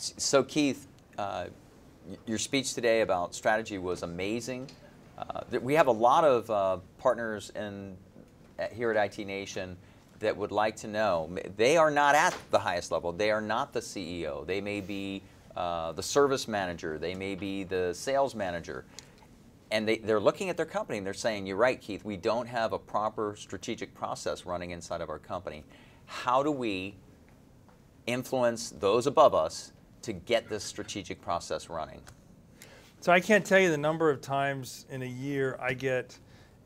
So Keith, your speech today about strategy was amazing. We have a lot of partners here at IT Nation that would like to know. They are not at the highest level. They are not the CEO. They may be the service manager. They may be the sales manager. And they're looking at their company and they're saying, you're right, Keith, we don't have a proper strategic process running inside of our company. How do we influence those above us to get this strategic process running? So I can't tell you the number of times in a year I get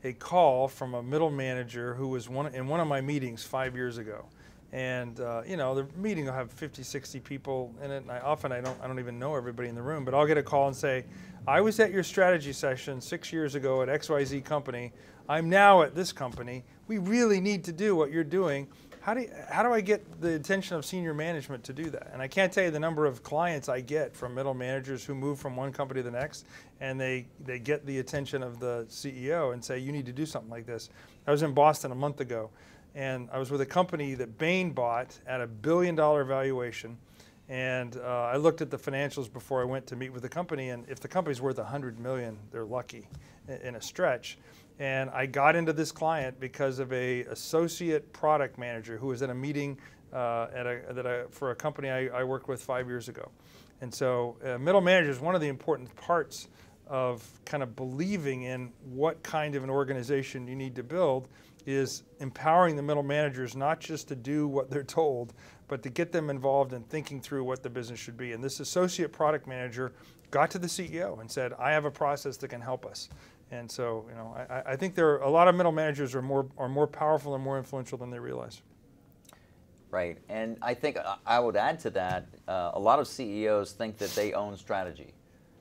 a call from a middle manager who was in one of my meetings 5 years ago. And you know, the meeting will have 50, 60 people in it, and I don't even know everybody in the room, but I'll get a call and say, I was at your strategy session 6 years ago at XYZ Company. I'm now at this company. We really need to do what you're doing. How do I get the attention of senior management to do that? And I can't tell you the number of clients I get from middle managers who move from one company to the next, and they get the attention of the CEO and say, you need to do something like this. I was in Boston a month ago, and I was with a company that Bain bought at $1 billion valuation, and I looked at the financials before I went to meet with the company, and if the company's worth $100 million, they're lucky in a stretch. And I got into this client because of an associate product manager who was at a meeting for a company I worked with 5 years ago. And so middle manager is one of the important parts of kind of believing in what kind of an organization you need to build is empowering the middle managers not just to do what they're told, but to get them involved in thinking through what the business should be. And this associate product manager got to the CEO and said, I have a process that can help us. And so, you know, I think there are a lot of middle managers are more powerful and more influential than they realize. Right, and I think I would add to that, a lot of CEOs think that they own strategy.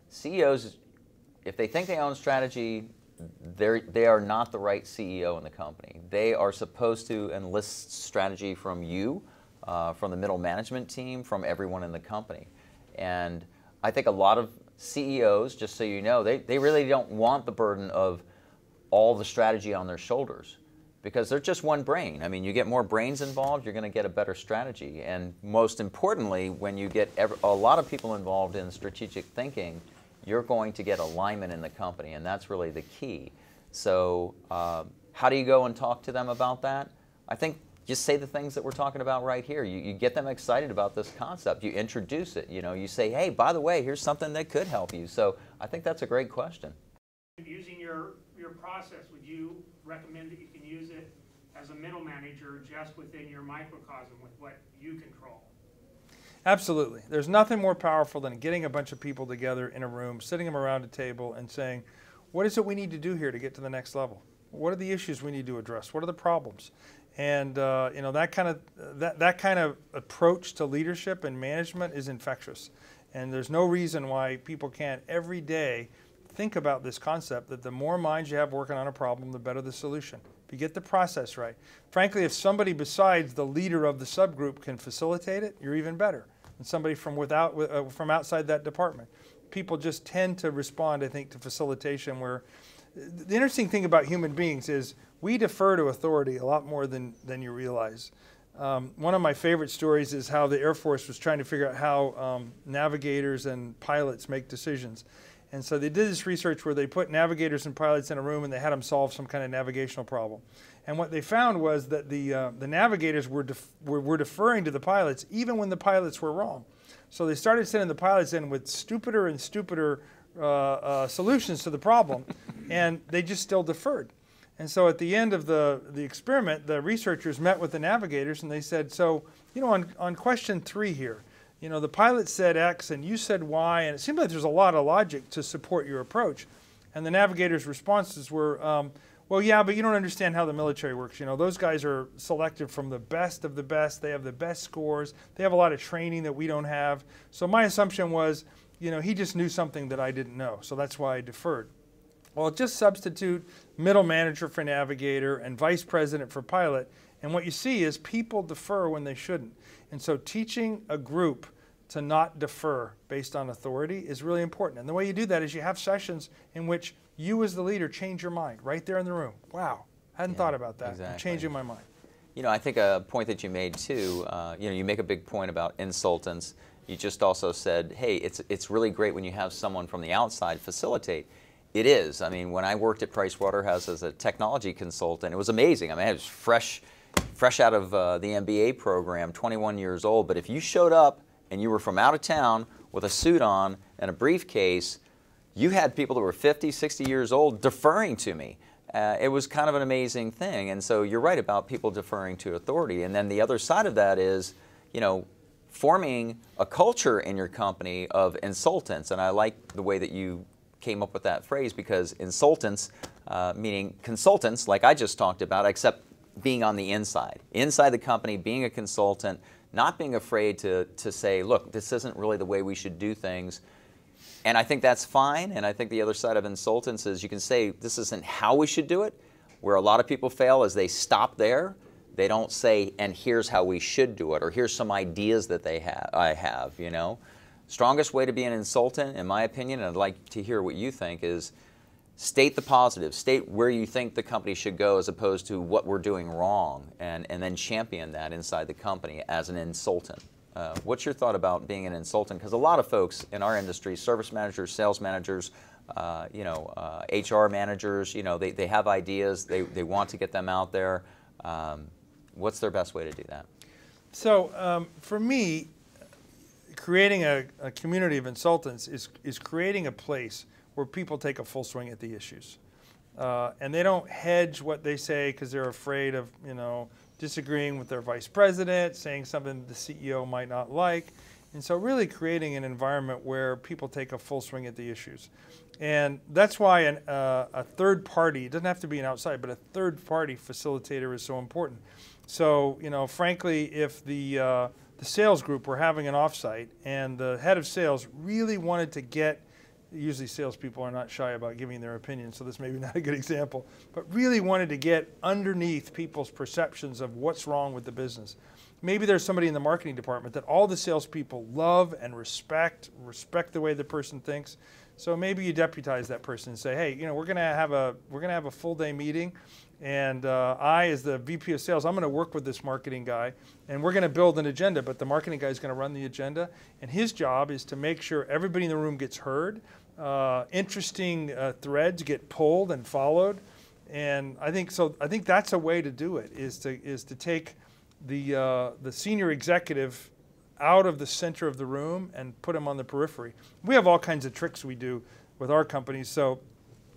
CEOs, if they think they own strategy, they are not the right CEO in the company. They are supposed to enlist strategy from you, from the middle management team, from everyone in the company. And I think a lot of CEOs, just so you know, they really don't want the burden of all the strategy on their shoulders because they're just one brain. I mean, you get more brains involved, you're going to get a better strategy. And most importantly, when you get a lot of people involved in strategic thinking, you're going to get alignment in the company, and that's really the key. So how do you go and talk to them about that? I think just say the things that we're talking about right here. You get them excited about this concept. You introduce it. You know, you say, hey, by the way, here's something that could help you. So I think that's a great question. Using your process, would you recommend that you can use it as a middle manager just within your microcosm with what you control? Absolutely. There's nothing more powerful than getting a bunch of people together in a room, sitting them around a table and saying, what is it we need to do here to get to the next level? What are the issues we need to address? What are the problems? And you know, that kind of approach to leadership and management is infectious, and there's no reason why people can't every day think about this concept that the more minds you have working on a problem, the better the solution. If you get the process right, frankly, if somebody besides the leader of the subgroup can facilitate it, you're even better. And somebody from outside that department, people just tend to respond, I think, to facilitation. Where the interesting thing about human beings is we defer to authority a lot more than you realize. One of my favorite stories is how the Air Force was trying to figure out how navigators and pilots make decisions. And so they did this research where they put navigators and pilots in a room and they had them solve some kind of navigational problem. And what they found was that the navigators were deferring to the pilots even when the pilots were wrong. So they started sending the pilots in with stupider and stupider solutions to the problem, and they just still deferred. And so at the end of the experiment, the researchers met with the navigators and they said, so, you know, on question 3 here, you know, the pilot said X and you said Y, and it seemed like there's a lot of logic to support your approach. And the navigators' responses were, well, yeah, but you don't understand how the military works. You know, those guys are selected from the best of the best. They have the best scores. They have a lot of training that we don't have. So my assumption was, you know, he just knew something that I didn't know. So that's why I deferred. Well, just substitute middle manager for navigator and vice president for pilot. And what you see is people defer when they shouldn't. And so teaching a group to not defer based on authority is really important. And the way you do that is you have sessions in which you as the leader change your mind right there in the room. Wow, hadn't thought about that. Exactly. I'm changing my mind. You know, I think a point that you made too, you know, you make a big point about insultants You just also said, hey, it's really great when you have someone from the outside facilitate. It is. I mean, when I worked at Price Waterhouse as a technology consultant, it was amazing. I mean, I was fresh out of the MBA program, 21 years old. But if you showed up and you were from out of town with a suit on and a briefcase, you had people that were 50, 60 years old deferring to me. It was kind of an amazing thing. And so you're right about people deferring to authority. And then the other side of that is, you know, forming a culture in your company of insultants. And I like the way that you came up with that phrase, because insultants, meaning consultants, like I just talked about, except being on the inside. Inside the company, being a consultant, not being afraid to say, look, this isn't really the way we should do things. And I think that's fine. And I think the other side of insultants is you can say this isn't how we should do it. Where a lot of people fail is they stop there. They don't say, and here's how we should do it, or here's some ideas that they have. You know, strongest way to be an insultant, in my opinion, and I'd like to hear what you think, is state the positive, state where you think the company should go, as opposed to what we're doing wrong, and then champion that inside the company as an insultant. What's your thought about being an insultant? Because a lot of folks in our industry, service managers, sales managers, you know, HR managers, you know, they have ideas, they want to get them out there. What's their best way to do that? So for me, creating a community of insultants is creating a place where people take a full swing at the issues. And they don't hedge what they say because they're afraid of, you know, disagreeing with their vice president, saying something the CEO might not like. And so really creating an environment where people take a full swing at the issues. And that's why a third party, it doesn't have to be an outside, but a third party facilitator is so important. So, you know, frankly, if the sales group were having an offsite and the head of sales really wanted to get, usually salespeople are not shy about giving their opinion, so this may be not a good example, but really wanted to get underneath people's perceptions of what's wrong with the business. Maybe there's somebody in the marketing department that all the salespeople love and respect the way the person thinks. So maybe you deputize that person and say, hey, you know, we're gonna have a full day meeting, and I, as the VP of sales, I'm gonna work with this marketing guy, and we're gonna build an agenda, but the marketing guy is gonna run the agenda, and his job is to make sure everybody in the room gets heard, interesting threads get pulled and followed. And I think so. I think that's a way to do it, is to take the senior executive out of the center of the room and put them on the periphery. We have all kinds of tricks we do with our companies. So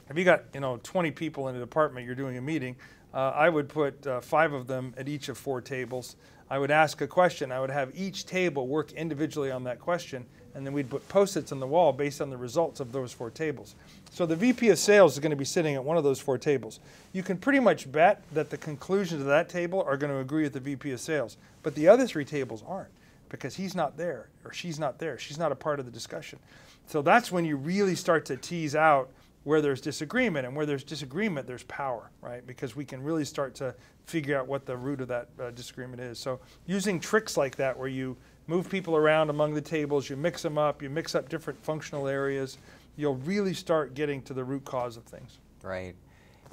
if you got, you know, 20 people in a department, you're doing a meeting, I would put 5 of them at each of 4 tables. I would ask a question. I would have each table work individually on that question, and then we'd put Post-its on the wall based on the results of those 4 tables. So the VP of sales is going to be sitting at one of those 4 tables. You can pretty much bet that the conclusions of that table are going to agree with the VP of sales, but the other 3 tables aren't, because he's not there, or she's not there. She's not a part of the discussion. So that's when you really start to tease out where there's disagreement, and where there's disagreement, there's power, right? Because we can really start to figure out what the root of that disagreement is. So using tricks like that, where you move people around among the tables, you mix up different functional areas, you'll really start getting to the root cause of things. Right.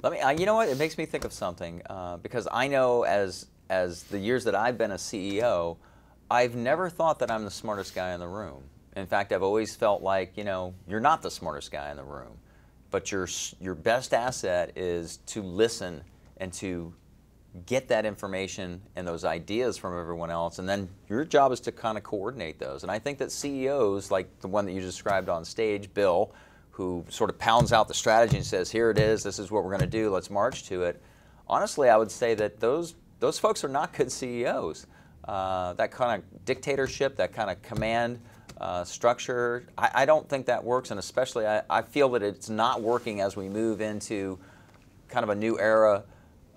Let me. You know what? It makes me think of something, because I know as the years that I've been a CEO, I've never thought that I'm the smartest guy in the room. In fact, I've always felt like, you know, you're not the smartest guy in the room. But your best asset is to listen and to get that information and those ideas from everyone else, and then your job is to kind of coordinate those. And I think that CEOs, like the one that you described on stage, Bill, who sort of pounds out the strategy and says, here it is, this is what we're going to do, let's march to it. Honestly, I would say that those folks are not good CEOs. That kind of dictatorship, that kind of command structure, I don't think that works, and especially I feel that it's not working as we move into kind of a new era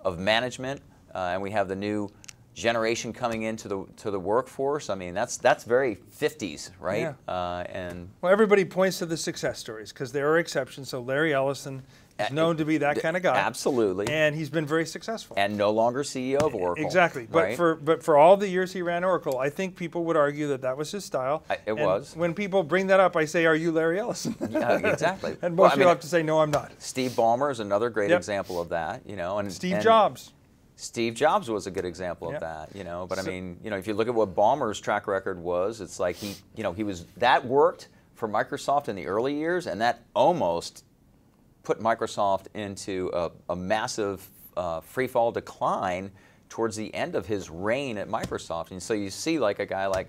of management, and we have the new generation coming into the workforce. I mean, that's very 50s, right? Yeah. And well, everybody points to the success stories because there are exceptions. So Larry Ellison is known to be that kind of guy. Absolutely. And he's been very successful. And no longer CEO of Oracle. Exactly. But right? but for all the years he ran Oracle, I think people would argue that that was his style. It was. When people bring that up, I say, are you Larry Ellison? Exactly. And most people have to say, no, I'm not. Steve Ballmer is another great example of that. You know, and Steve Jobs. Steve Jobs was a good example of that, you know. But so, I mean, you know, if you look at what Ballmer's track record was, it's like he, you know, he was that worked for Microsoft in the early years, and that almost put Microsoft into a massive freefall decline towards the end of his reign at Microsoft. And so you see, like a guy like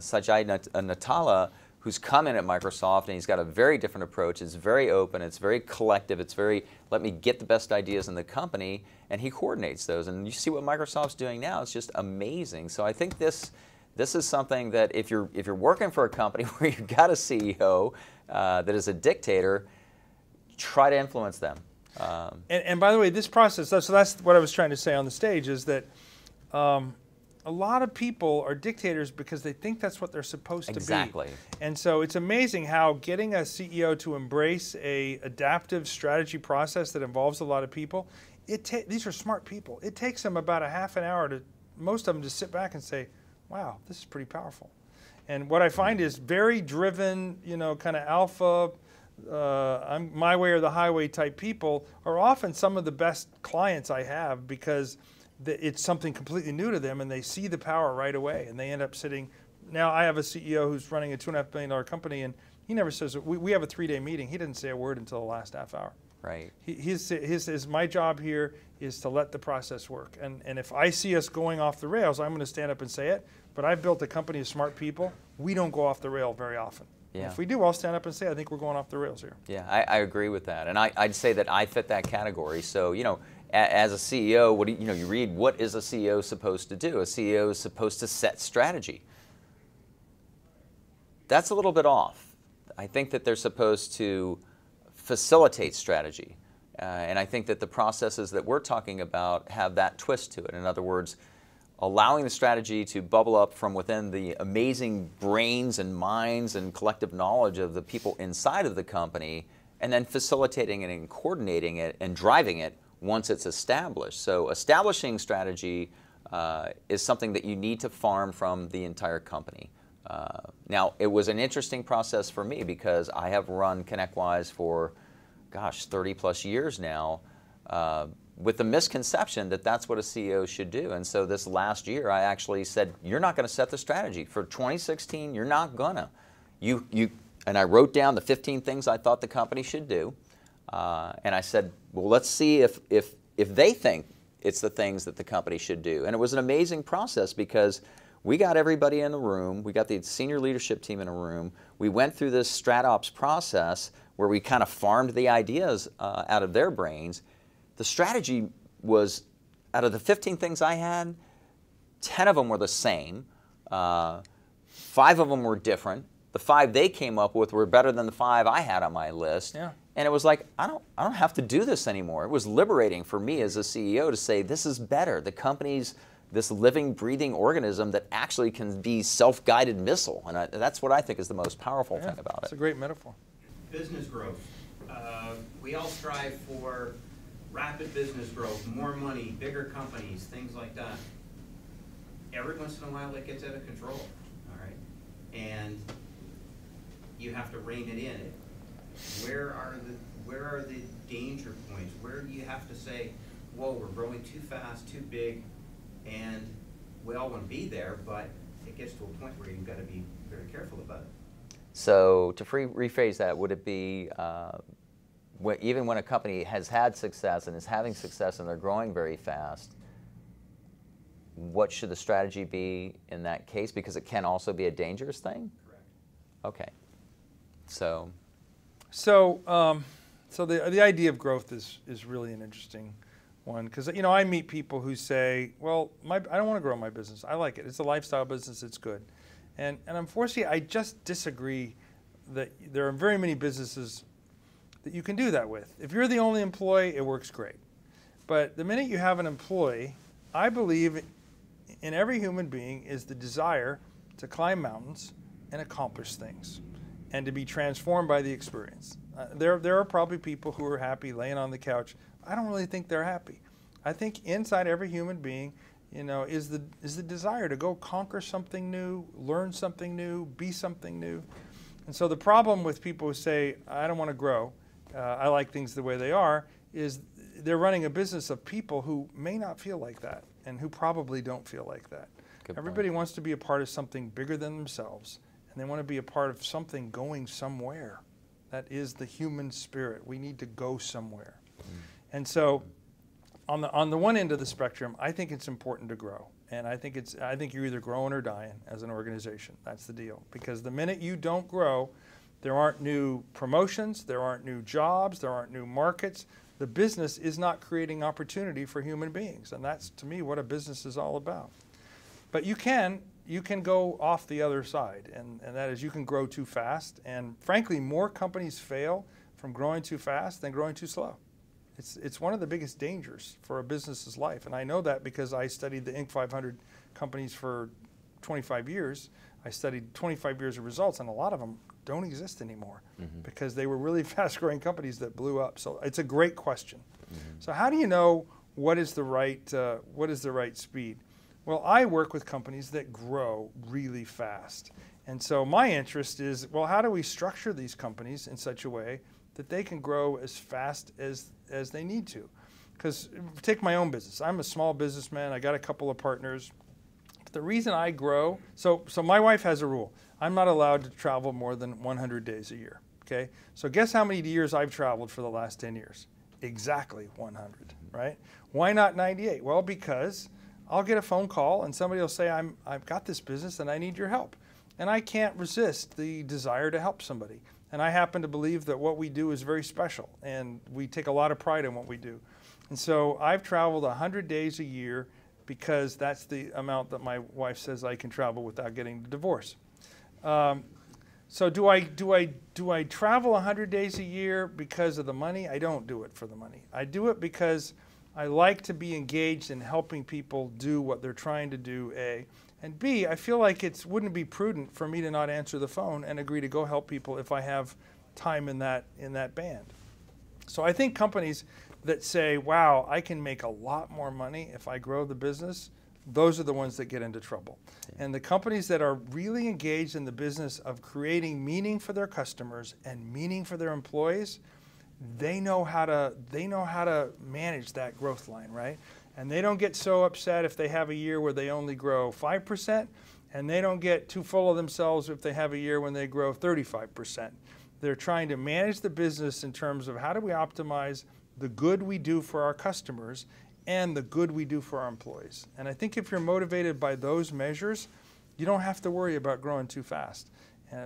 Satya Nadella, who's come in at Microsoft, and he's got a very different approach. It's very open, it's very collective, it's very, let me get the best ideas in the company, and he coordinates those. And you see what Microsoft's doing now, it's just amazing. So I think this is something that if you're working for a company where you've got a CEO that is a dictator, try to influence them. And by the way, this process, so that's what I was trying to say on the stage, is that a lot of people are dictators because they think that's what they're supposed to be. Exactly. And so it's amazing how getting a CEO to embrace a adaptive strategy process that involves a lot of people, these are smart people. It takes them about a half an hour to, most of them, to sit back and say, wow, this is pretty powerful. And what I find is very driven, you know, kind of alpha, my way or the highway type people are often some of the best clients I have, because it's something completely new to them, and they see the power right away, and they end up sitting. Now I have a CEO who's running a $2.5 billion company, and he never says. We have a 3-day meeting. He didn't say a word until the last half hour. Right. His my job here is to let the process work, and if I see us going off the rails, I'm going to stand up and say it. But I've built a company of smart people. We don't go off the rail very often. Yeah. If we do, I'll stand up and say, I think we're going off the rails here. Yeah, I agree with that, and I'd say that I fit that category. So you know, as a CEO, what do you, you read, what is a CEO supposed to do? A CEO is supposed to set strategy. That's a little bit off. I think that they're supposed to facilitate strategy, and I think that the processes that we're talking about have that twist to it. In other words, allowing the strategy to bubble up from within the amazing brains and minds and collective knowledge of the people inside of the company, and then facilitating it and coordinating it and driving it once it's established. So establishing strategy is something that you need to farm from the entire company. Now, it was an interesting process for me because I have run ConnectWise for, gosh, 30-plus years now, with the misconception that that's what a CEO should do. And so this last year, I actually said, you're not going to set the strategy. For 2016, you're not going to. And I wrote down the 15 things I thought the company should do. And I said, well, let's see if they think it's the things that the company should do. And it was an amazing process because we got everybody in the room. We got the senior leadership team in a room. We went through this StratOps process where we kind of farmed the ideas out of their brains. The strategy was, out of the 15 things I had, 10 of them were the same. 5 of them were different. The 5 they came up with were better than the 5 I had on my list. Yeah. And it was like, I don't have to do this anymore. It was liberating for me as a CEO to say, this is better. The company's this living, breathing organism that actually can be self-guided missile. And that's what I think is the most powerful thing about it. It's a great metaphor. Business growth. We all strive for rapid business growth, more money, bigger companies, things like that. Every once in a while it gets out of control, all right? And you have to rein it in. Where are the danger points? Where do you have to say, whoa, we're growing too fast, too big, and we all want to be there, but it gets to a point where you've got to be very careful about it. So to rephrase that, would it be, even when a company has had success and is having success and they're growing very fast, what should the strategy be in that case? Because it can also be a dangerous thing? Correct. Okay. So the idea of growth is really an interesting one, because you know, I meet people who say, well, I don't want to grow my business. I like it. It's a lifestyle business. It's good. And unfortunately, I just disagree that there are very many businesses that you can do that with. If you're the only employee, it works great. But the minute you have an employee, I believe in every human being is the desire to climb mountains and accomplish things and to be transformed by the experience. There are probably people who are happy laying on the couch. I don't really think they're happy. I think inside every human being, you know, is the desire to go conquer something new, learn something new, be something new. And so the problem with people who say, I don't want to grow, I like things the way they are, is they're running a business of people who may not feel like that and who probably don't feel like that. Good Everybody point. Wants to be a part of something bigger than themselves, and they want to be a part of something going somewhere. That is the human spirit. We need to go somewhere. Mm-hmm. And so on the one end of the spectrum, I think it's important to grow. And I think you're either growing or dying as an organization. That's the deal. Because the minute you don't grow, there aren't new promotions, there aren't new jobs, there aren't new markets. The business is not creating opportunity for human beings. And that's, to me, what a business is all about. But you can go off the other side, and that is you can grow too fast. And frankly, more companies fail from growing too fast than growing too slow. It's one of the biggest dangers for a business's life. And I know that because I studied the Inc. 500 companies for 25 years. I studied 25 years of results, and a lot of them don't exist anymore because they were really fast-growing companies that blew up. So it's a great question. So how do you know what is the right speed? Well, I work with companies that grow really fast. And so my interest is, well, how do we structure these companies in such a way that they can grow as fast as they need to? Because take my own business. I'm a small businessman. I got a couple of partners. But the reason I grow, so my wife has a rule. I'm not allowed to travel more than 100 days a year, okay? So guess how many years I've traveled for the last 10 years? Exactly 100, right? Why not 98? Well, because I'll get a phone call and somebody will say, I've got this business and I need your help. And I can't resist the desire to help somebody. And I happen to believe that what we do is very special, and we take a lot of pride in what we do. And so I've traveled 100 days a year because that's the amount that my wife says I can travel without getting a divorce. So do I travel 100 days a year because of the money? I don't do it for the money. I do it because I like to be engaged in helping people do what they're trying to do, A. And B, I feel like it wouldn't be prudent for me to not answer the phone and agree to go help people if I have time in that band. So I think companies that say, wow, I can make a lot more money if I grow the business, those are the ones that get into trouble. Yeah. And the companies that are really engaged in the business of creating meaning for their customers and meaning for their employees, they know how to manage that growth line, right? And they don't get so upset if they have a year where they only grow 5%, and they don't get too full of themselves if they have a year when they grow 35%. They're trying to manage the business in terms of how do we optimize the good we do for our customers and the good we do for our employees. And I think if you're motivated by those measures, you don't have to worry about growing too fast.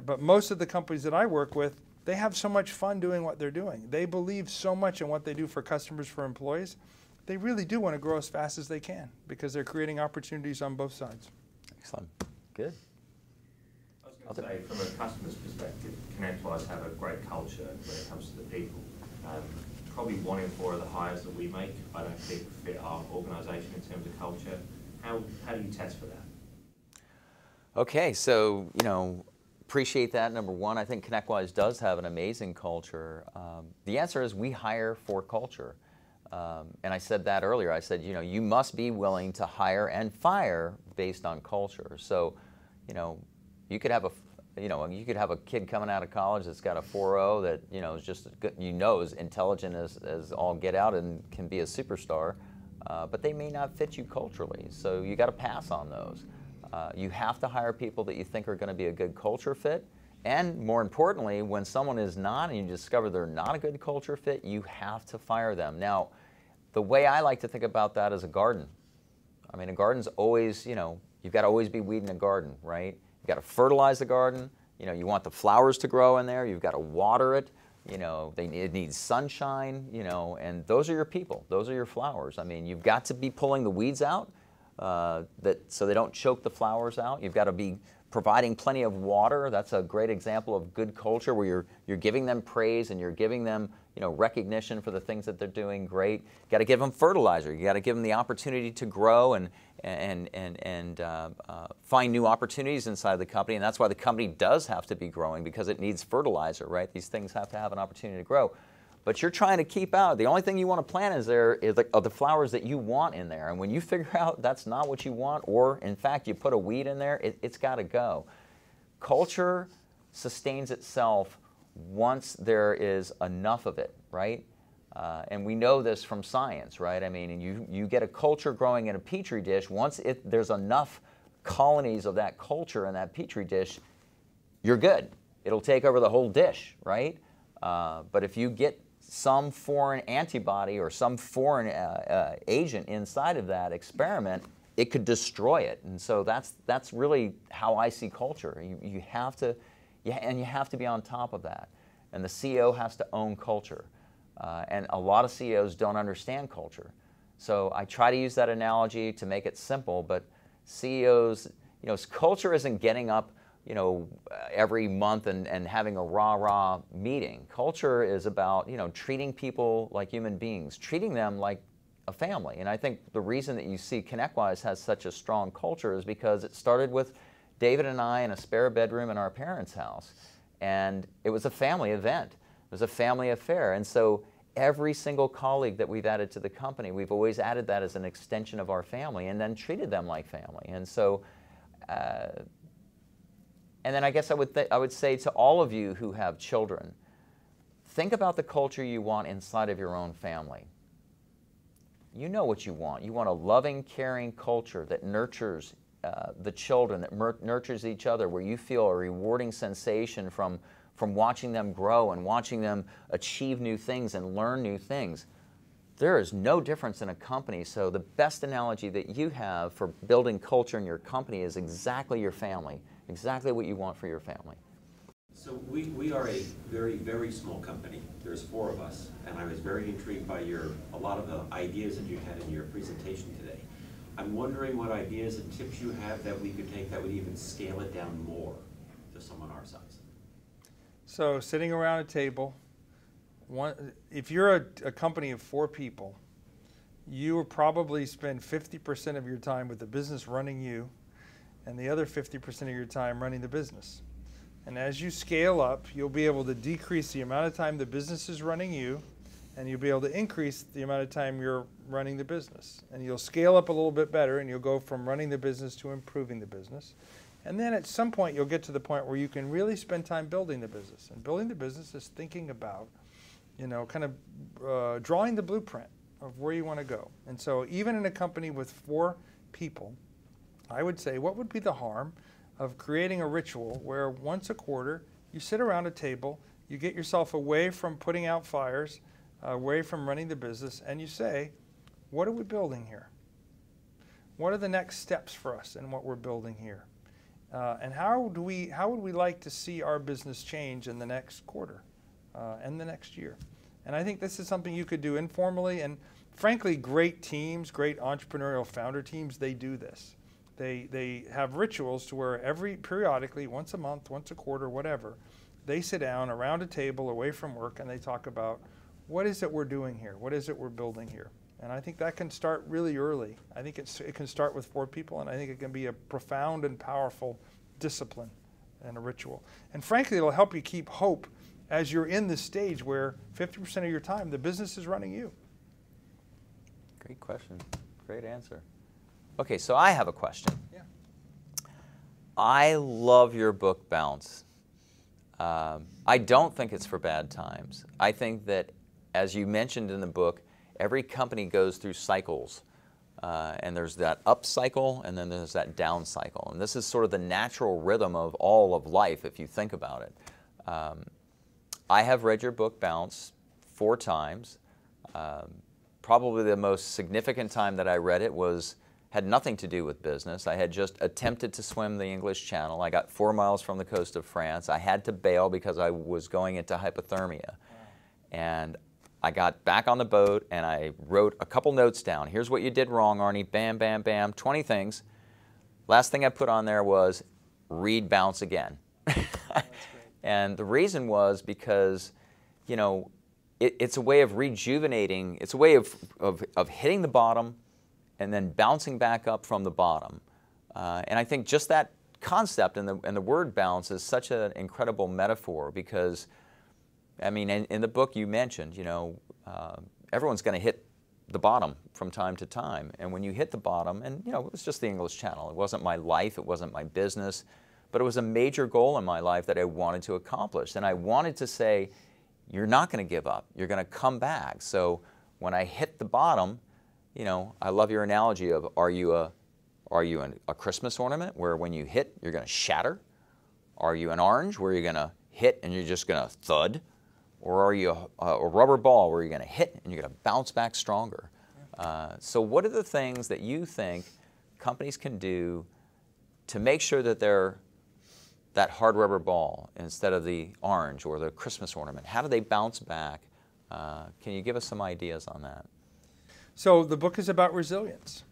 But most of the companies that I work with, they have so much fun doing what they're doing. They believe so much in what they do for customers, for employees. They really do want to grow as fast as they can because they're creating opportunities on both sides. Excellent. Good. I was going to say, from a customer's perspective, ConnectWise have a great culture when it comes to the people. Probably 1 in 4 of the hires that we make, I don't think fit our organisation in terms of culture. How do you test for that? Okay, so, you know, appreciate that, number one. I think ConnectWise does have an amazing culture. The answer is we hire for culture. And I said that earlier. I said, you know, you must be willing to hire and fire based on culture. So, you know, you could have a kid coming out of college that's got a 4.0 that, you know, is just good, you know, is intelligent as all get out and can be a superstar, but they may not fit you culturally. So you got to pass on those. You have to hire people that you think are going to be a good culture fit. And more importantly, when someone is not and you discover they're not a good culture fit, you have to fire them. Now, the way I like to think about that is a garden. I mean, a garden's always, you know, you've got to always be weeding a garden, right? You've got to fertilize the garden. You know, you want the flowers to grow in there. You've got to water it. You know, it needs sunshine, you know, and those are your people. Those are your flowers. I mean, you've got to be pulling the weeds out so they don't choke the flowers out. You've got to be providing plenty of water. That's a great example of good culture where you're giving them praise and you're giving them, you know, recognition for the things that they're doing great. You got to give them fertilizer. You got to give them the opportunity to grow and find new opportunities inside the company. And that's why the company does have to be growing, because it needs fertilizer, right? These things have to have an opportunity to grow. But you're trying to keep out. The only thing you want to plant are the flowers that you want in there. And when you figure out that's not what you want, or in fact you put a weed in there, it's got to go. Culture sustains itself once there is enough of it, right? And we know this from science, right? I mean, and you get a culture growing in a petri dish. Once there's enough colonies of that culture in that petri dish, you're good. It'll take over the whole dish, right? But if you get some foreign antibody or some foreign agent inside of that experiment, it could destroy it. And so that's really how I see culture. You have to, and you have to be on top of that. And the CEO has to own culture. And a lot of CEOs don't understand culture. So I try to use that analogy to make it simple, but CEOs, you know, culture isn't getting up, you know, every month and having a rah-rah meeting. Culture is about, you know, treating people like human beings, treating them like a family. And I think the reason that you see ConnectWise has such a strong culture is because it started with David and I in a spare bedroom in our parents' house. And it was a family event. It was a family affair. And so every single colleague that we've added to the company, we've always added that as an extension of our family and then treated them like family. And so, and then I guess I would say to all of you who have children, think about the culture you want inside of your own family. You know what you want. You want a loving, caring culture that nurtures the children, that nurtures each other, where you feel a rewarding sensation from watching them grow and watching them achieve new things and learn new things. There is no difference in a company. So the best analogy that you have for building culture in your company is exactly your family, exactly what you want for your family. So we are a very, very small company. There's four of us, and I was very intrigued by a lot of the ideas that you had in your presentation today. I'm wondering what ideas and tips you have that we could take that would even scale it down more to someone our size. So sitting around a table, if you're a company of four people, you will probably spend 50% of your time with the business running you and the other 50% of your time running the business. And as you scale up, you'll be able to decrease the amount of time the business is running you, and you'll be able to increase the amount of time you're running the business. And you'll scale up a little bit better, and you'll go from running the business to improving the business. And then at some point, you'll get to the point where you can really spend time building the business. And building the business is thinking about, you know, kind of drawing the blueprint of where you want to go. And so even in a company with four people, I would say, what would be the harm of creating a ritual where once a quarter, you sit around a table, you get yourself away from putting out fires, away from running the business, and you say, what are we building here? What are the next steps for us in what we're building here? And how would we like to see our business change in the next quarter and the next year? And I think this is something you could do informally. And frankly, great teams, great entrepreneurial founder teams, they do this. They have rituals to where periodically, once a month, once a quarter, whatever, they sit down around a table away from work and they talk about what is it we're doing here? What is it we're building here? And I think that can start really early. I think it can start with four people, and I think it can be a profound and powerful discipline and a ritual. And frankly, it'll help you keep hope as you're in this stage where 50% of your time, the business is running you. Great question. Great answer. Okay, so I have a question. Yeah. I love your book, Bounce. I don't think it's for bad times. I think that, as you mentioned in the book, every company goes through cycles, and there's that up cycle, and then there's that down cycle. And this is sort of the natural rhythm of all of life, if you think about it. I have read your book, Bounce, 4 times. Probably the most significant time that I read it had nothing to do with business. I had just attempted to swim the English Channel. I got 4 miles from the coast of France. I had to bail because I was going into hypothermia. And I got back on the boat and I wrote a couple notes down. Here's what you did wrong, Arnie. Bam, bam, bam. 20 things. Last thing I put on there was read Bounce again. And the reason was because, you know, it's a way of rejuvenating. It's a way of hitting the bottom and then bouncing back up from the bottom. And I think just that concept and the word bounce is such an incredible metaphor because, I mean, in the book you mentioned, you know, everyone's going to hit the bottom from time to time. And when you hit the bottom, and, you know, it was just the English Channel. It wasn't my life. It wasn't my business. But it was a major goal in my life that I wanted to accomplish. And I wanted to say, you're not going to give up. You're going to come back. So when I hit the bottom, you know, I love your analogy of are you a Christmas ornament where when you hit, you're going to shatter? Are you an orange where you're going to hit and you're just going to thud? Or are you a rubber ball where you're going to hit and you're going to bounce back stronger? So what are the things that you think companies can do to make sure that they're that hard rubber ball instead of the orange or the Christmas ornament? How do they bounce back? Can you give us some ideas on that? So the book is about resilience.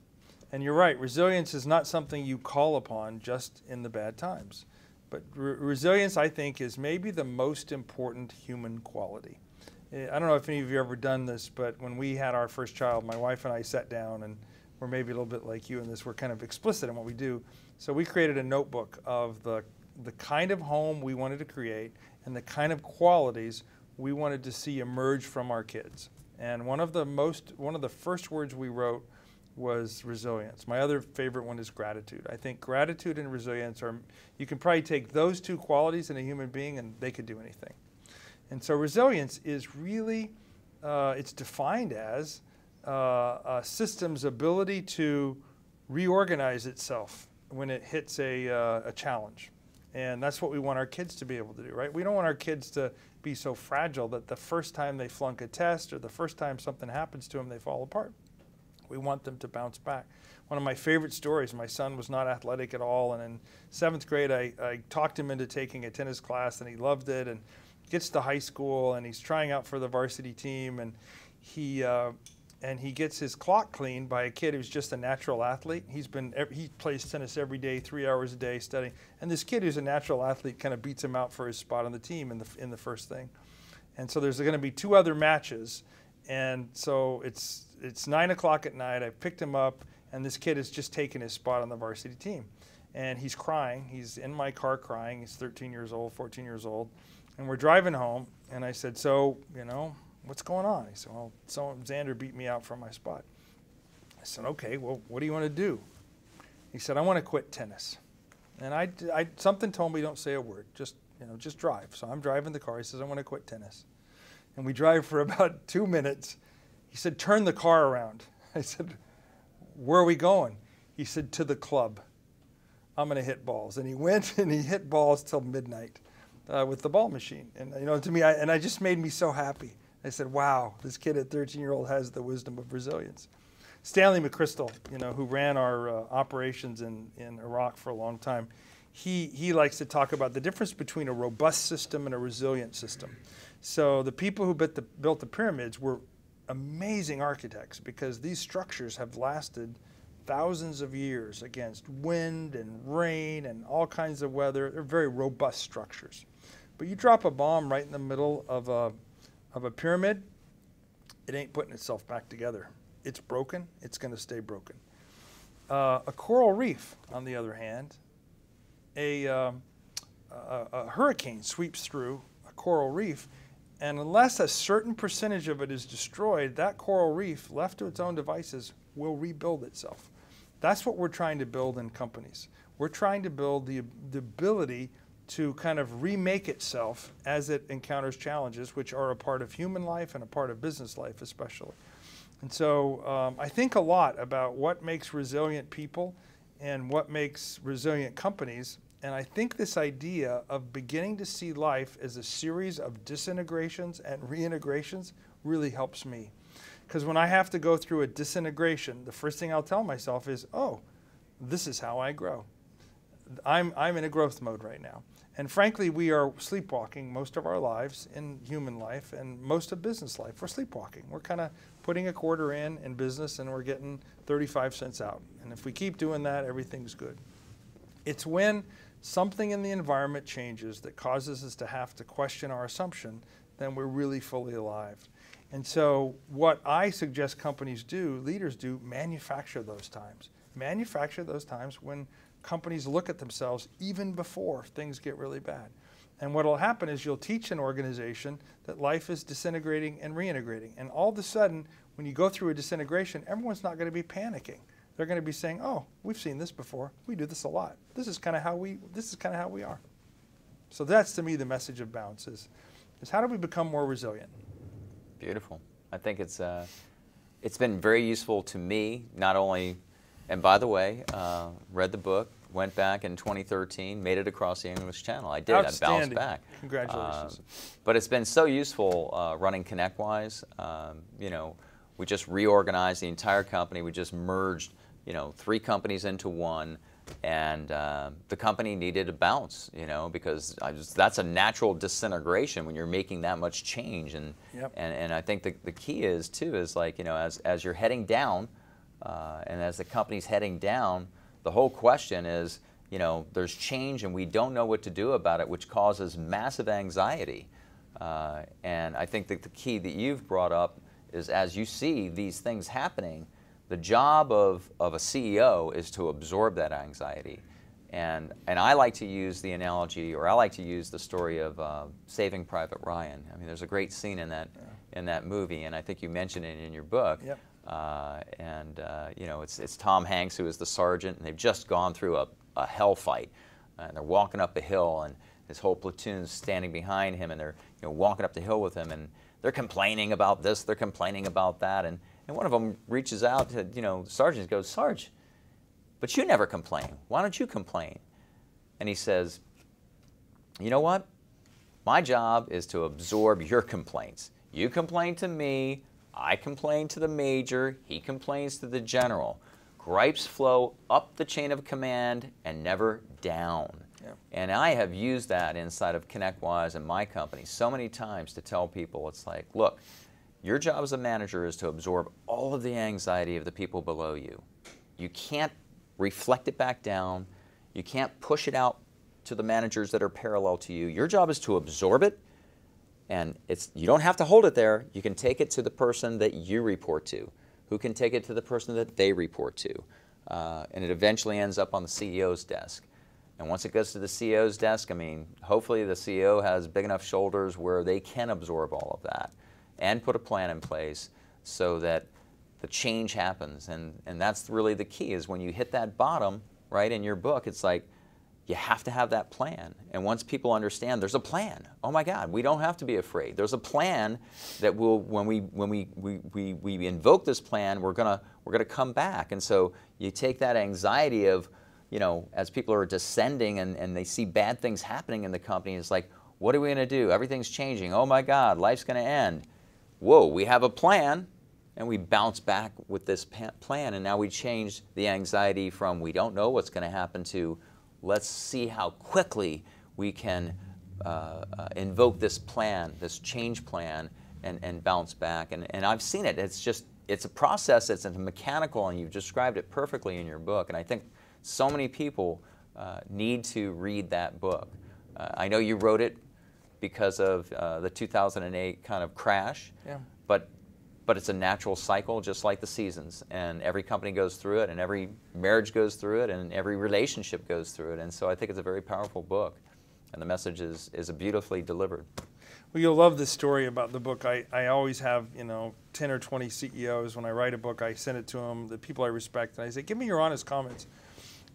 And you're right, resilience is not something you call upon just in the bad times. But resilience, I think, is maybe the most important human quality. I don't know if any of you have ever done this, but when we had our first child, my wife and I sat down, and we're maybe a little bit like you in this, we're kind of explicit in what we do. So we created a notebook of the kind of home we wanted to create and the kind of qualities we wanted to see emerge from our kids. And one of the first words we wrote was resilience. My other favorite one is gratitude. I think gratitude and resilience are, you can probably take those two qualities in a human being and they could do anything. And so resilience is really, it's defined as a system's ability to reorganize itself when it hits a challenge. And that's what we want our kids to be able to do, right? We don't want our kids to be so fragile that the first time they flunk a test or the first time something happens to them, they fall apart. We want them to bounce back. One of my favorite stories, my son was not athletic at all, and in 7th grade I talked him into taking a tennis class, and he loved it, and gets to high school, and he's trying out for the varsity team, and he gets his clock cleaned by a kid who's just a natural athlete. He plays tennis every day, 3 hours a day studying, and this kid who's a natural athlete kind of beats him out for his spot on the team in the first thing. And so there's going to be 2 other matches, and so it's 9 o'clock at night. I picked him up, and this kid has just taken his spot on the varsity team. And he's crying. He's in my car crying. He's 13 years old, 14 years old. And we're driving home, and I said, so, you know, what's going on? He said, well, Xander beat me out from my spot. I said, okay, well, what do you want to do? He said, I want to quit tennis. And I something told me don't say a word. Just, you know, just drive. So I'm driving the car. He says, I want to quit tennis. And we drive for about 2 minutes. He said, turn the car around. I said, where are we going? He said, to the club. I'm going to hit balls. And he went and he hit balls till midnight with the ball machine. And, you know, to me, I just made me so happy. I said, wow, this kid at 13-year-old has the wisdom of resilience. Stanley McChrystal, you know, who ran our operations in Iraq for a long time, he likes to talk about the difference between a robust system and a resilient system. So the people who built the pyramids were amazing architects, because these structures have lasted thousands of years against wind and rain and all kinds of weather. They're very robust structures. But you drop a bomb right in the middle of a pyramid, it ain't putting itself back together. It's broken. It's going to stay broken. A coral reef, on the other hand, a hurricane sweeps through a coral reef, and unless a certain percentage of it is destroyed, that coral reef, left to its own devices, will rebuild itself. That's what we're trying to build in companies. We're trying to build the ability to kind of remake itself as it encounters challenges, which are a part of human life and a part of business life especially. And so I think a lot about what makes resilient people and what makes resilient companies. And I think this idea of beginning to see life as a series of disintegrations and reintegrations really helps me. Because when I have to go through a disintegration, the first thing I'll tell myself is, oh, this is how I grow. I'm in a growth mode right now. And frankly, we are sleepwalking most of our lives in human life and most of business life. We're sleepwalking. We're kind of putting $0.25 in business, and we're getting 35 cents out. And if we keep doing that, everything's good. It's when something in the environment changes that causes us to have to question our assumption, then we're really fully alive. And so what I suggest companies do, leaders do, manufacture those times. Manufacture those times when companies look at themselves even before things get really bad. And what will happen is you'll teach an organization that life is disintegrating and reintegrating. And all of a sudden, when you go through a disintegration, everyone's not going to be panicking. They're going to be saying, oh, we've seen this before. We do this a lot. This is kind of how we are. So that's, to me, the message of Bounce is is how do we become more resilient? Beautiful. I think it's been very useful to me, not only, and by the way, read the book, went back in 2013, made it across the English Channel. I did. I bounced back. Congratulations. But it's been so useful running ConnectWise. You know, we just reorganized the entire company. We just merged, you know, 3 companies into one. And the company needed a bounce, you know, because that's a natural disintegration when you're making that much change. And yep. and I think the key is too is, like, you know, as you're heading down, and as the company's heading down, the whole question is, you know, there's change and we don't know what to do about it, which causes massive anxiety. And I think that the key that you've brought up is, as you see these things happening, the job of a CEO is to absorb that anxiety. And I like to use the analogy, or I like to use the story of Saving Private Ryan. I mean, there's a great scene in that, yeah, in that movie, and I think you mentioned it in your book. Yep. You know, it's Tom Hanks, who is the sergeant, and they've just gone through a hell fight, and they're walking up a hill, and his whole platoon's standing behind him, and they're, you know, walking up the hill with him, and they're complaining about this, they're complaining about that, and one of them reaches out to, you know, the sergeant, and goes, "Sarge, but you never complain. Why don't you complain?" And he says, "You know what? My job is to absorb your complaints. You complain to me, I complain to the major, he complains to the general. Gripes flow up the chain of command and never down." Yeah. And I have used that inside of ConnectWise and my company so many times to tell people, it's like, look, your job as a manager is to absorb all of the anxiety of the people below you. You can't reflect it back down. You can't push it out to the managers that are parallel to you. Your job is to absorb it, and you don't have to hold it there. You can take it to the person that you report to, who can take it to the person that they report to. And it eventually ends up on the CEO's desk. And once it goes to the CEO's desk, I mean, hopefully the CEO has big enough shoulders where they can absorb all of that and put a plan in place so that the change happens. And that's really the key, is when you hit that bottom, right, in your book, it's like you have to have that plan. And once people understand there's a plan, oh my God, we don't have to be afraid. There's a plan that will, when we invoke this plan, we're gonna come back. And so you take that anxiety of, you know, as people are descending and they see bad things happening in the company, it's like, what are we gonna do? Everything's changing, oh my God, life's gonna end. Whoa, we have a plan, and we bounce back with this plan, and now we change the anxiety from we don't know what's going to happen to let's see how quickly we can invoke this plan, this change plan, and bounce back. And I've seen it. It's just, it's a process. It's mechanical, and you've described it perfectly in your book. And I think so many people need to read that book. I know you wrote it because of the 2008 kind of crash, yeah, but it's a natural cycle, just like the seasons, and every company goes through it, and every marriage goes through it, and every relationship goes through it. And so I think it's a very powerful book, and the message is beautifully delivered. Well, you'll love this story about the book. I always have, you know, 10 or 20 CEOs. When I write a book, I send it to them, the people I respect, and I say, give me your honest comments.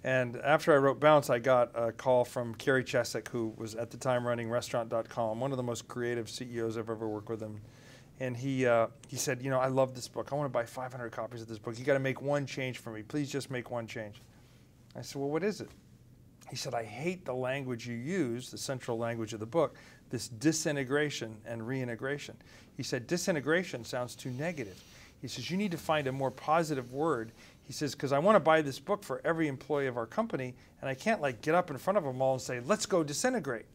And after I wrote Bounce, I got a call from Kerry Chesick, who was at the time running Restaurant.com, one of the most creative CEOs I've ever worked with him. And he said, you know, I love this book. I want to buy 500 copies of this book. You got to make one change for me. Please just make one change. I said, well, what is it? He said, I hate the language you use, the central language of the book, this disintegration and reintegration. He said, disintegration sounds too negative. He says, you need to find a more positive word. He says, because I want to buy this book for every employee of our company, and I can't, like, get up in front of them all and say, let's go disintegrate.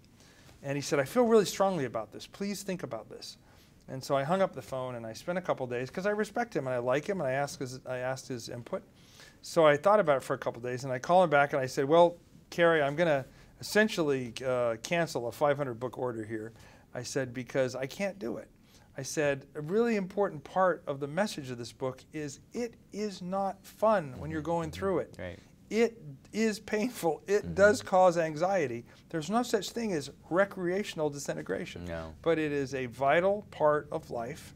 And he said, I feel really strongly about this. Please think about this. And so I hung up the phone, and I spent a couple days, because I respect him, and I like him, and I asked his input. So I thought about it for a couple days, and I called him back, and I said, well, Kerry, I'm going to essentially cancel a 500-book order here. I said, because I can't do it. I said, a really important part of the message of this book is it is not fun when you're going through it. Right. It is painful. It does cause anxiety. There's no such thing as recreational disintegration. No. But it is a vital part of life.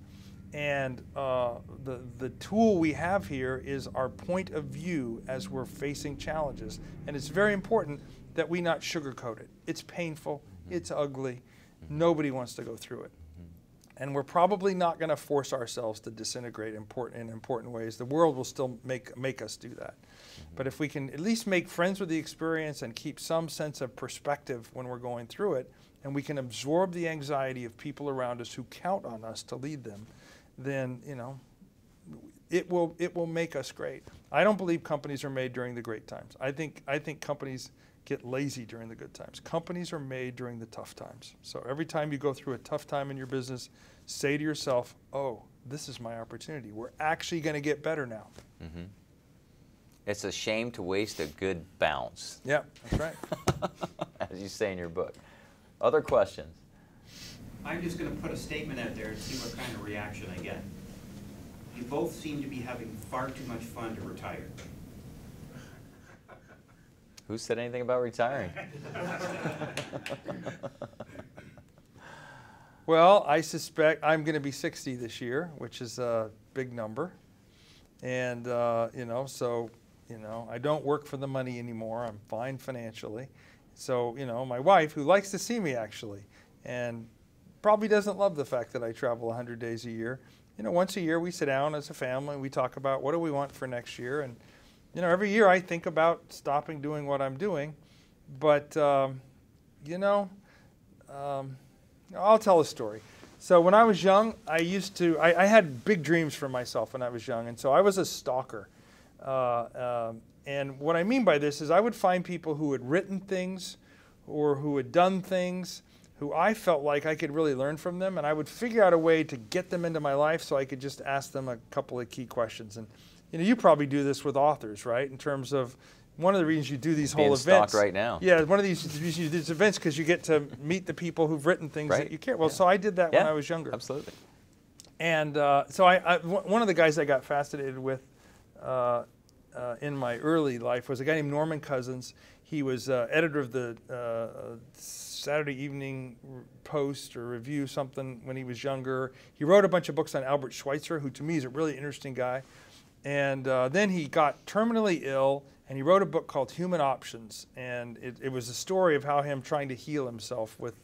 And the tool we have here is our point of view as we're facing challenges. And it's very important that we not sugarcoat it. It's painful. It's ugly. Mm-hmm. Nobody wants to go through it. Mm-hmm. And we're probably not going to force ourselves to disintegrate in important ways. The world will still make us do that. Mm-hmm. But if we can at least make friends with the experience and keep some sense of perspective when we're going through it, and we can absorb the anxiety of people around us who count on us to lead them, then, you know, it will make us great. I don't believe companies are made during the great times. I think companies get lazy during the good times. Companies are made during the tough times. So every time you go through a tough time in your business, say to yourself, oh, this is my opportunity. We're actually going to get better now. Mm-hmm. It's a shame to waste a good bounce. Yeah, that's right. As you say in your book. Other questions? I'm just going to put a statement out there and see what kind of reaction I get. You both seem to be having far too much fun to retire. Who said anything about retiring? Well, I suspect I'm going to be 60 this year, which is a big number. And, you know, so, you know, I don't work for the money anymore. I'm fine financially. So, you know, my wife, who likes to see me actually, and probably doesn't love the fact that I travel 100 days a year. You know, once a year we sit down as a family, we talk about what do we want for next year. And, you know, every year I think about stopping doing what I'm doing. But, you know, I'll tell a story. So when I was young, I had big dreams for myself when I was young. And so I was a stalker. And what I mean by this is I would find people who had written things or who had done things who I felt like I could really learn from them, and I would figure out a way to get them into my life so I could just ask them a couple of key questions. And you know, you probably do this with authors, right? In terms of one of the reasons you do these whole events. Being stalked right now. Yeah, one of these reasons you do these events because you get to meet the people who've written things right. That you care. Well, yeah. So I did that when I was younger. Absolutely. And so one of the guys I got fascinated with in my early life was a guy named Norman Cousins. He was editor of the Saturday Evening Post or Review, something, when he was younger. He wrote a bunch of books on Albert Schweitzer, who to me is a really interesting guy. And then he got terminally ill, and he wrote a book called Human Options. And it was a story of how him trying to heal himself with,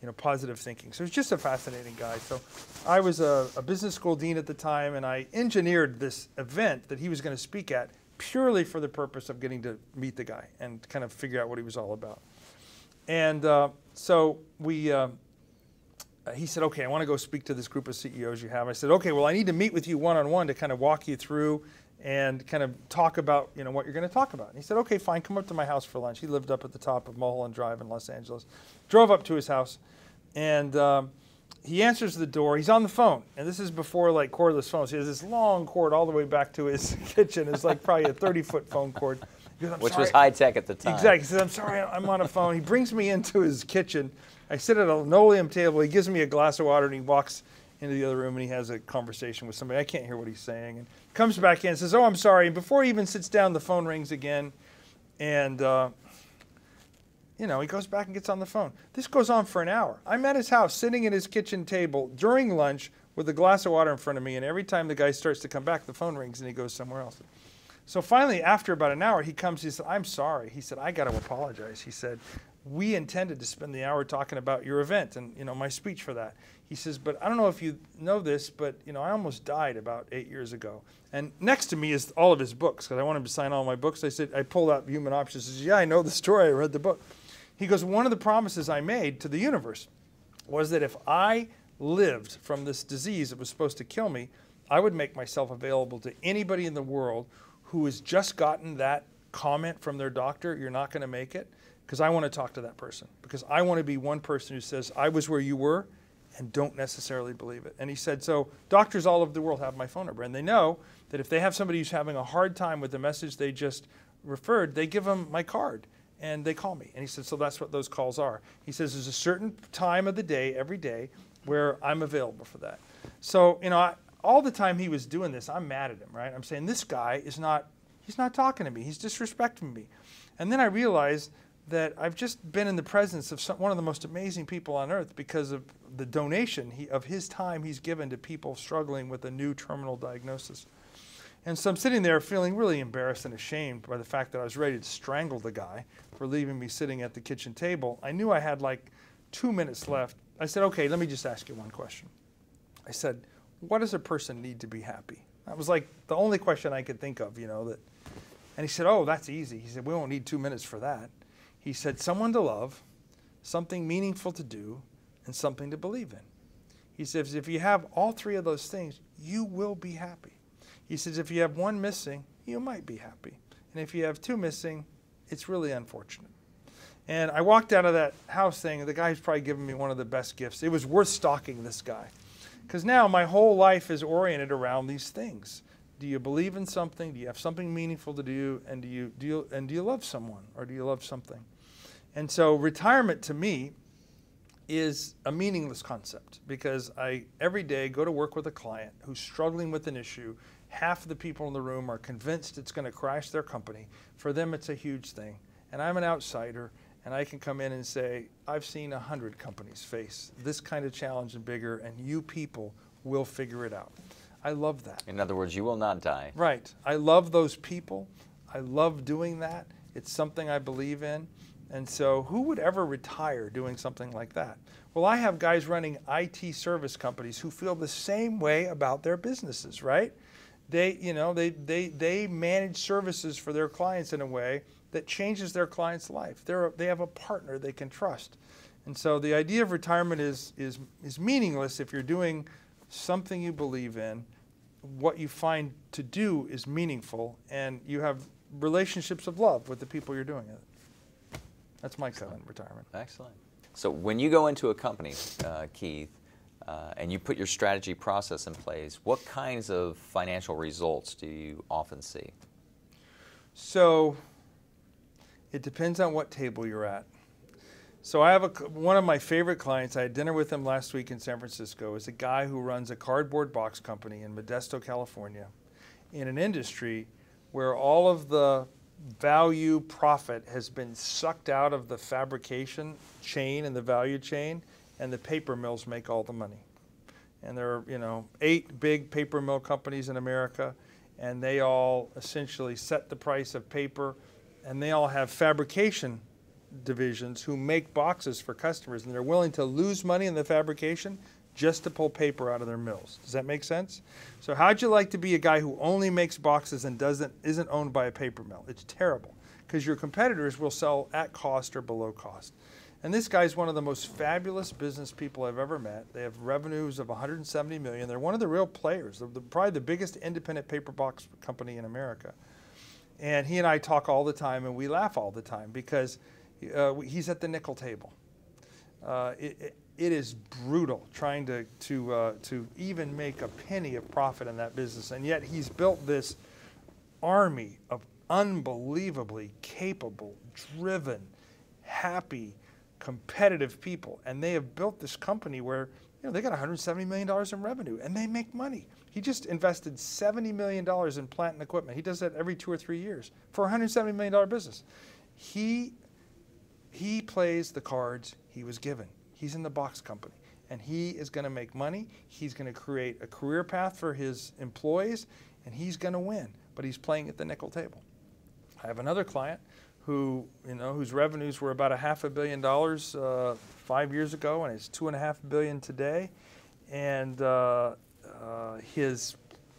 you know, positive thinking. So he's just a fascinating guy. So I was a business school dean at the time, and I engineered this event that he was going to speak at, purely for the purpose of getting to meet the guy and kind of figure out what he was all about. And so he said, okay, I want to go speak to this group of CEOs you have. I said, okay, well, I need to meet with you one-on-one to kind of walk you through and kind of talk about, you know, what you're going to talk about. And he said, okay, fine, come up to my house for lunch. He lived up at the top of Mulholland Drive in Los Angeles. Drove up to his house, and he answers the door. He's on the phone, and this is before, like, cordless phones. He has this long cord all the way back to his kitchen. It's like probably a 30-foot phone cord. Goes, which sorry. Was high-tech at the time. Exactly. He says, I'm sorry, I'm on a phone. He brings me into his kitchen. I sit at a linoleum table. He gives me a glass of water, and he walks into the other room, and he has a conversation with somebody. I can't hear what he's saying. And comes back in and says, oh, I'm sorry. And before he even sits down, the phone rings again, and you know, he goes back and gets on the phone. This goes on for an hour. I'm at his house, sitting at his kitchen table during lunch with a glass of water in front of me, and every time the guy starts to come back, the phone rings and he goes somewhere else. So finally, after about an hour, he comes, he said, I'm sorry. He said, I got to apologize. He said, we intended to spend the hour talking about your event and, you know, my speech for that. He says, but I don't know if you know this, but, you know, I almost died about 8 years ago. And next to me is all of his books, because I want him to sign all my books. I said, I pulled out Human Options. I said, yeah, I know the story. I read the book. He goes, one of the promises I made to the universe was that if I lived from this disease that was supposed to kill me, I would make myself available to anybody in the world who has just gotten that comment from their doctor, you're not going to make it, because I want to talk to that person, because I want to be one person who says, I was where you were, and don't necessarily believe it. And he said, so doctors all over the world have my phone number, and they know that if they have somebody who's having a hard time with the message they just referred, they give them my card. And they call me. And he said, so that's what those calls are. He says, there's a certain time of the day, every day, where I'm available for that. So, you know, all the time he was doing this, I'm mad at him, right? I'm saying, this guy is not, he's not talking to me. He's disrespecting me. And then I realized that I've just been in the presence of one of the most amazing people on earth because of the donation of his time he's given to people struggling with a new terminal diagnosis. And so I'm sitting there feeling really embarrassed and ashamed by the fact that I was ready to strangle the guy for leaving me sitting at the kitchen table. I knew I had like 2 minutes left, I said, okay, let me just ask you one question. I said, what does a person need to be happy? That was like the only question I could think of, you know. That. And he said, oh, that's easy. He said, we won't need 2 minutes for that. He said, someone to love, something meaningful to do, and something to believe in. He says, if you have all three of those things, you will be happy. He says, if you have one missing, you might be happy. And if you have two missing, it's really unfortunate. And I walked out of that house saying, the guy's probably given me one of the best gifts. It was worth stalking this guy. Because now my whole life is oriented around these things. Do you believe in something? Do you have something meaningful to do? And do you love someone, or do you love something? And so retirement to me is a meaningless concept, because I every day go to work with a client who's struggling with an issue. Half of the people in the room are convinced it's going to crash their company. For them, it's a huge thing. And I'm an outsider. And I can come in and say, I've seen 100 companies face this kind of challenge and bigger, and you people will figure it out. I love that. In other words, you will not die. Right. I love those people. I love doing that. It's something I believe in. And so who would ever retire doing something like that? Well, I have guys running IT service companies who feel the same way about their businesses, right? They, you know, they manage services for their clients in a way that changes their client's life. They have a partner they can trust. And so the idea of retirement is meaningless if you're doing something you believe in, what you find to do is meaningful, and you have relationships of love with the people you're doing it. That's my covenant retirement. Excellent. So when you go into a company, Keith, and you put your strategy process in place, what kinds of financial results do you often see? So it depends on what table you're at. So I have one of my favorite clients. I had dinner with him last week in San Francisco. Is a guy who runs a cardboard box company in Modesto, California, in an industry where all of the value profit has been sucked out of the fabrication chain and the value chain, and the paper mills make all the money. And there are, you know, 8 big paper mill companies in America, and they all essentially set the price of paper. And they all have fabrication divisions who make boxes for customers, and they're willing to lose money in the fabrication just to pull paper out of their mills. Does that make sense? So how'd you like to be a guy who only makes boxes and isn't owned by a paper mill? It's terrible, because your competitors will sell at cost or below cost. And this guy's one of the most fabulous business people I've ever met. They have revenues of 170 million. They're one of the real players. They're probably the biggest independent paper box company in America. And he and I talk all the time, and we laugh all the time, because he's at the nickel table. It is brutal trying to even make a penny of profit in that business, and yet he's built this army of unbelievably capable, driven, happy, competitive people, and they have built this company where, you know, they got $170 million in revenue, and they make money. He just invested $70 million in plant and equipment. He does that every 2 or 3 years for a $170 million business. He plays the cards he was given. He's in the box company, and he is going to make money. He's going to create a career path for his employees, and he's going to win, but he's playing at the nickel table. I have another client who, you know, whose revenues were about $500 million 5 years ago, and it's $2.5 billion today. And his,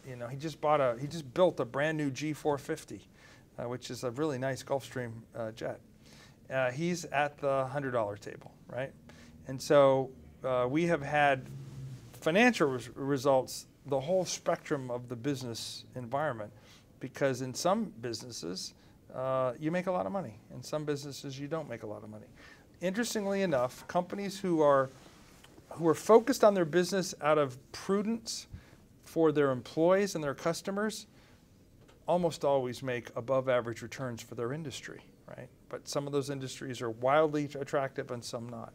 you know, he just built a brand new G450, which is a really nice Gulfstream jet. He's at the $100 table, right? And so we have had financial results, the whole spectrum of the business environment, because in some businesses, you make a lot of money. In some businesses, you don't make a lot of money. Interestingly enough, companies who are focused on their business out of prudence for their employees and their customers almost always make above average returns for their industry, right? But some of those industries are wildly attractive and some not.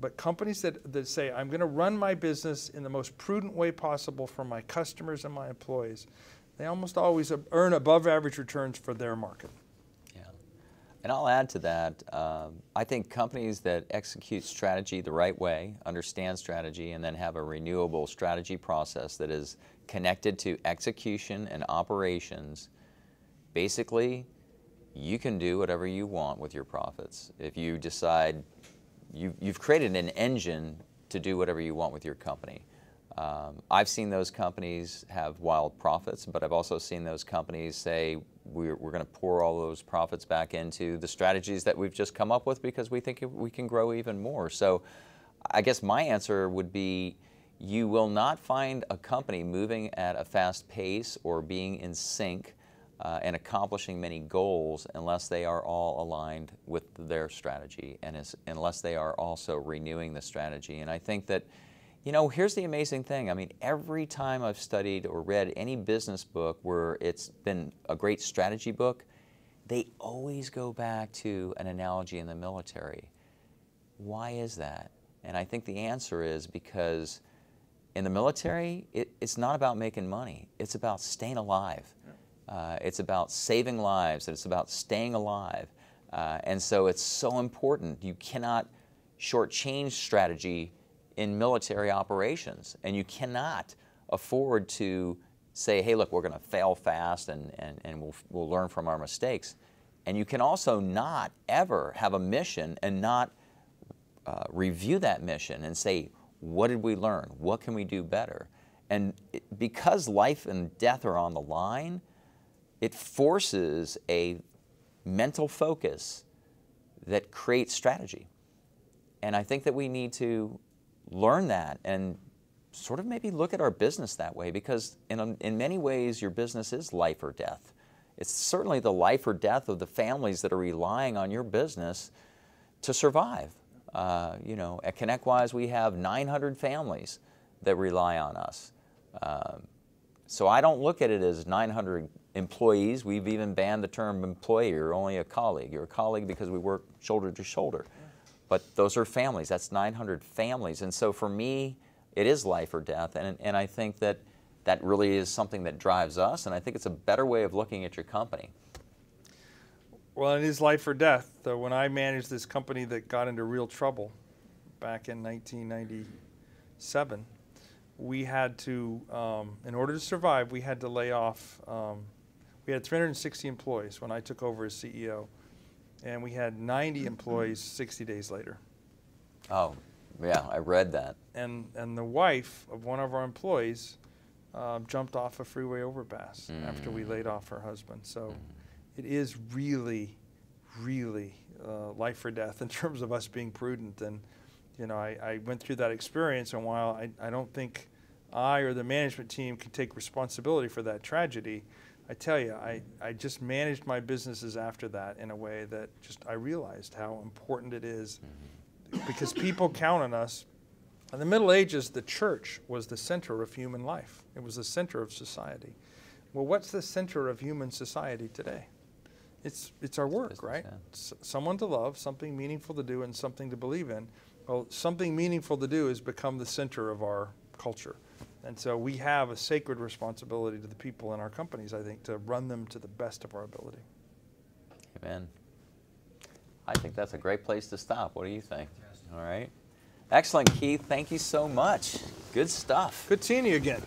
But companies that say, I'm going to run my business in the most prudent way possible for my customers and my employees, they almost always earn above average returns for their market. Yeah, and I'll add to that, I think companies that execute strategy the right way, understand strategy, and then have a renewable strategy process that is connected to execution and operations, basically you can do whatever you want with your profits. If you decide you've created an engine to do whatever you want with your company. I've seen those companies have wild profits, but I've also seen those companies say, we're going to pour all those profits back into the strategies that we've just come up with because we think we can grow even more. So I guess my answer would be, you will not find a company moving at a fast pace or being in sync and accomplishing many goals unless they are all aligned with their strategy and unless they are also renewing the strategy. And I think that, you know, here's the amazing thing. I mean, every time I've studied or read any business book where it's been a great strategy book, they always go back to an analogy in the military. Why is that? And I think the answer is because in the military, it's not about making money. It's about staying alive. It's about saving lives. And it's about staying alive. And so it's so important. You cannot shortchange strategy in military operations, and you cannot afford to say, hey, look, we're going to fail fast and we'll learn from our mistakes. And you can also not ever have a mission and not review that mission and say, what did we learn? What can we do better? And because life and death are on the line, it forces a mental focus that creates strategy. And I think that we need to learn that and sort of maybe look at our business that way, because in many ways your business is life or death. It's certainly the life or death of the families that are relying on your business to survive. You know, at ConnectWise we have 900 families that rely on us. So I don't look at it as 900 employees. We've even banned the term employee. You're only a colleague. You're a colleague because we work shoulder to shoulder. But those are families. That's 900 families. And so for me, it is life or death. And I think that that really is something that drives us. And I think it's a better way of looking at your company. Well, it is life or death. When I managed this company that got into real trouble back in 1997, we had to, in order to survive, we had to lay off. We had 360 employees when I took over as CEO. And we had 90 employees 60 days later. Oh, yeah, I read that. And the wife of one of our employees jumped off a freeway overpass after we laid off her husband. So it is really, really life or death in terms of us being prudent. And, you know, I went through that experience, and while I don't think I or the management team can take responsibility for that tragedy, I tell you, I just managed my businesses after that in a way that just I realized how important it is because people count on us. In the Middle Ages, the church was the center of human life. It was the center of society. Well, what's the center of human society today? It's our work, right? Someone to love, something meaningful to do, and something to believe in. Well, something meaningful to do has become the center of our culture. And so we have a sacred responsibility to the people in our companies, I think, to run them to the best of our ability. Amen. I think that's a great place to stop. What do you think? All right. Excellent, Keith. Thank you so much. Good stuff. Good seeing you again.